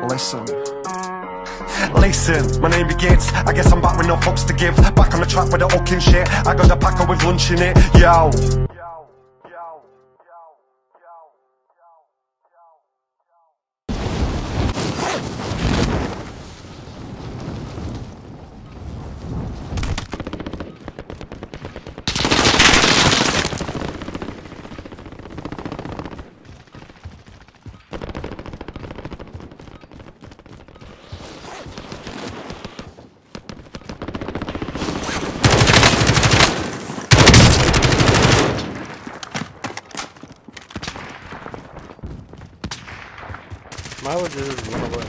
Listen, my name be Gates. I guess I'm back with no fucks to give. Back on the track with the hooking shit. I got a packer with lunch in it. Yo. I would just run away.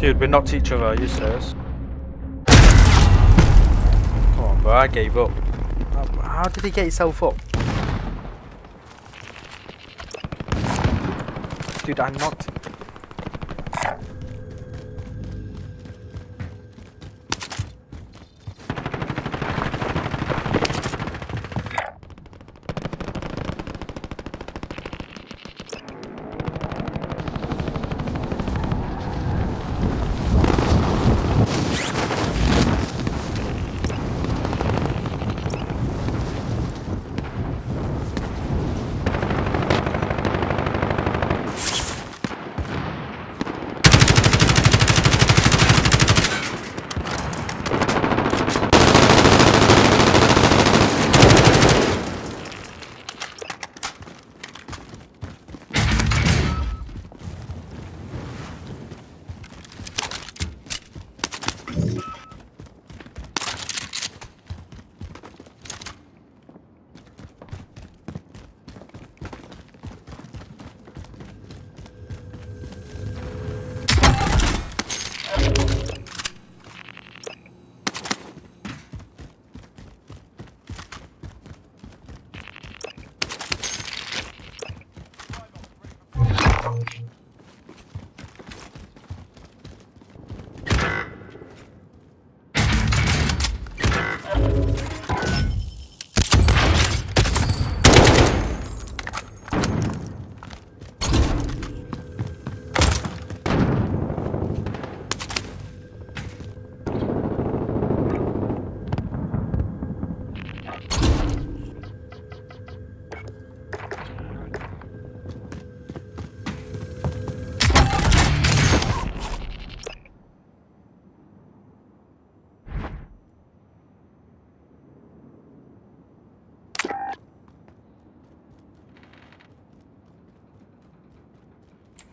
Dude, we knocked each other, are you serious? Well, I gave up. How did he get himself up? Dude, I'm not.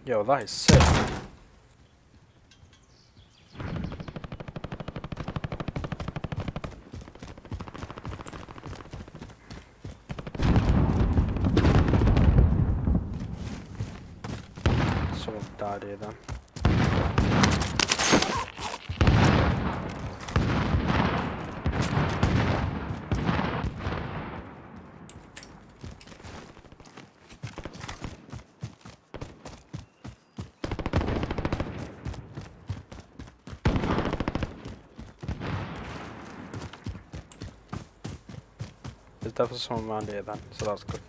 Yo, that is sick. Someone died here then. There's definitely someone around here then, so that's good.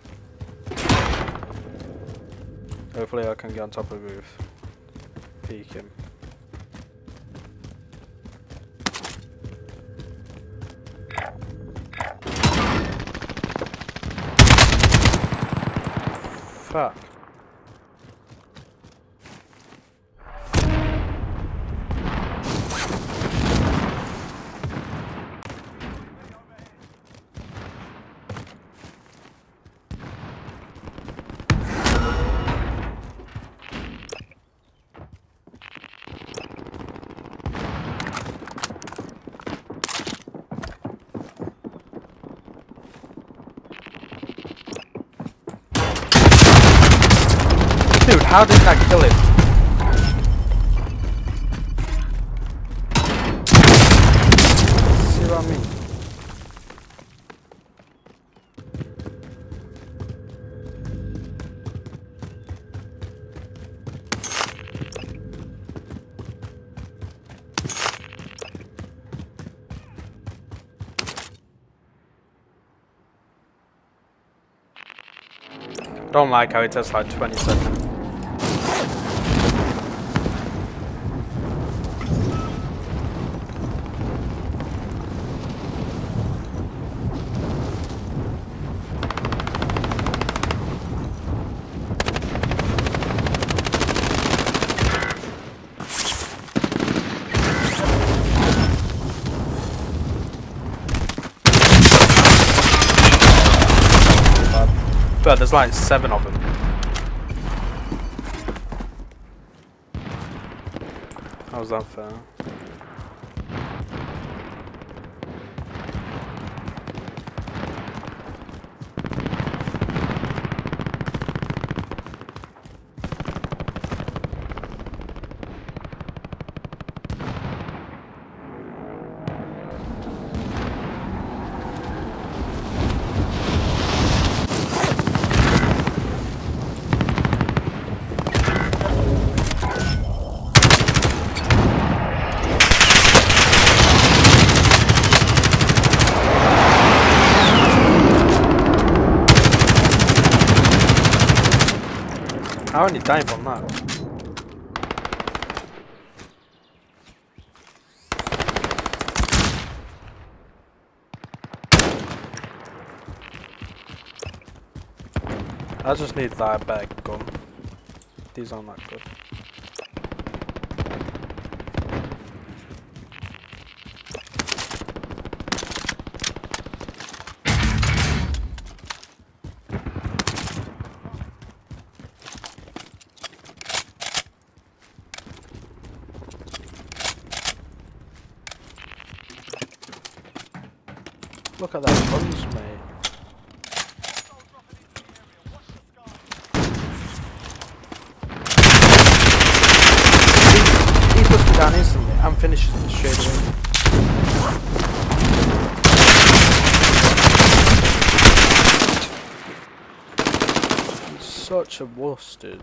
Hopefully I can get on top of the roof. Peek him. Fuck. Dude, how did that kill him? Don't like how it has like 20 seconds. But there's like 7 of them. How's that fair? I only died on that. I just need that back gun. These are not good. Look at that guns, mate. He puts me down instantly and finishes it straight away. He's such a wuss, dude.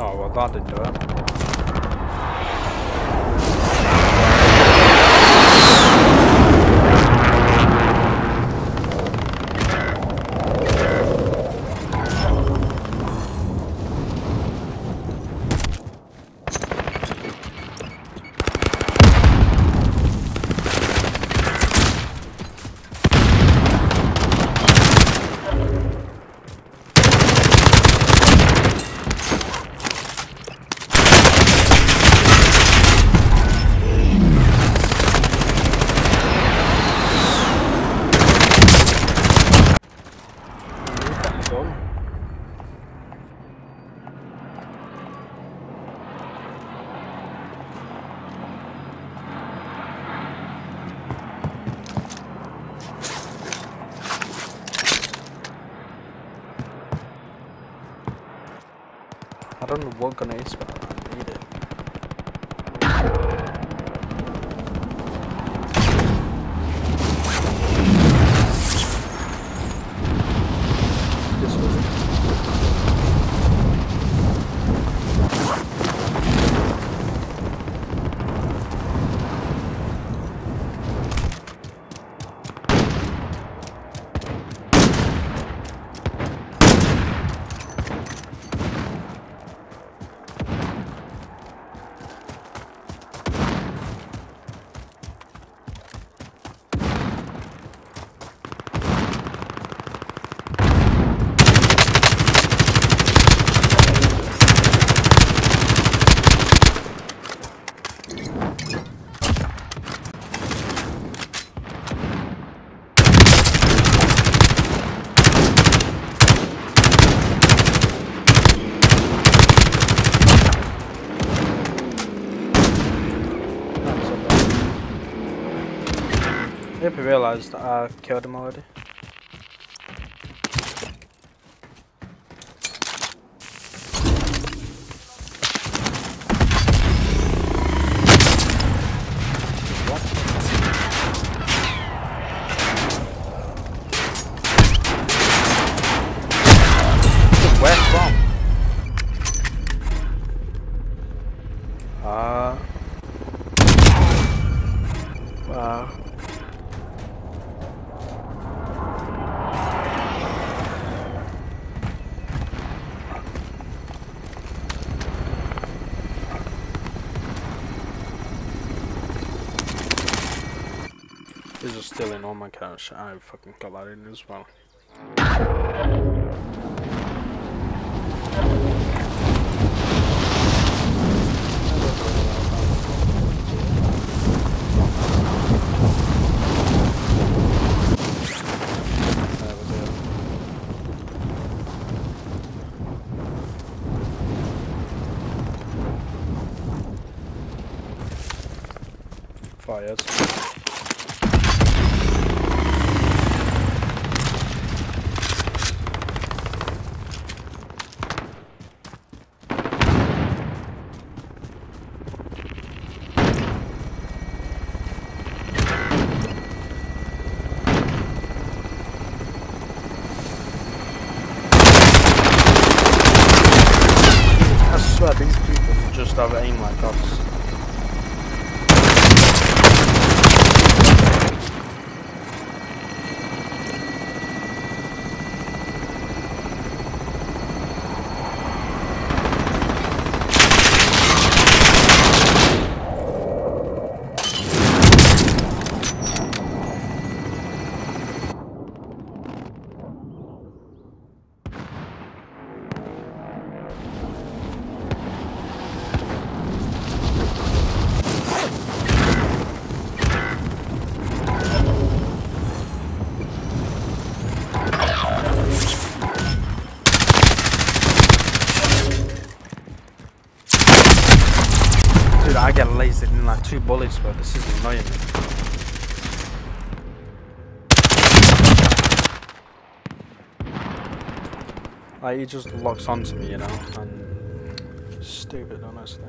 Oh, well that didn't do it. I don't know what gun is, but I need it. I hope he realised that I killed him already. These are still in all my cash. I fucking got that in as well. Fires. Have aim like us. I get lasered in like 2 bullets, but this is annoying. Like, he just locks onto me, you know, and stupid, honestly.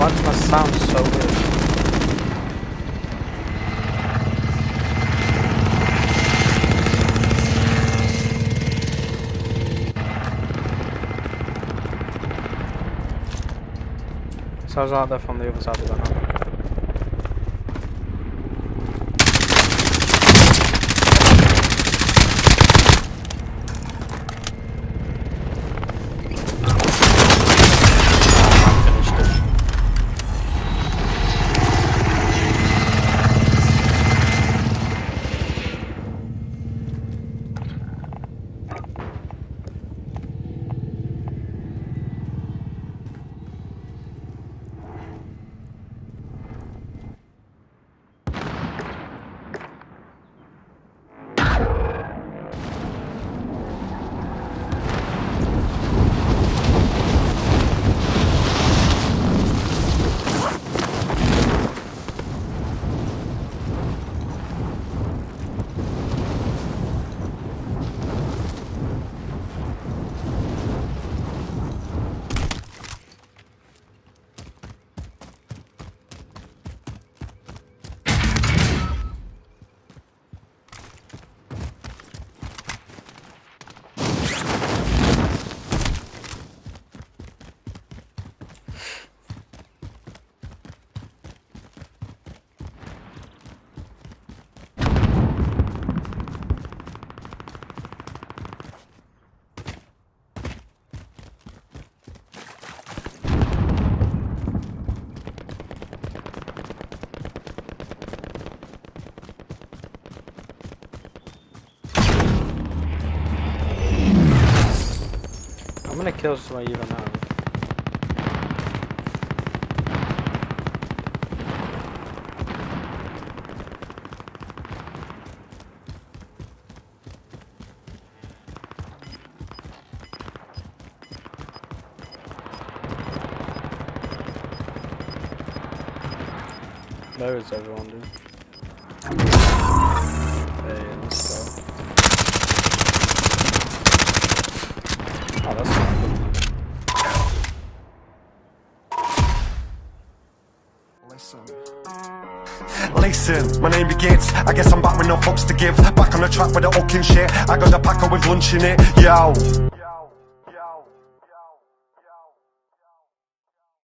Why does my sound so weird? So I was out there from the other side of the map. How many kills do I even have? There is everyone, dude. Hey, let's go. Oh, that's fine. Listen, my name be Gates. I guess I'm back with no fucks to give. Back on the track with the hooking shit. I got the packer with lunch in it. Yo.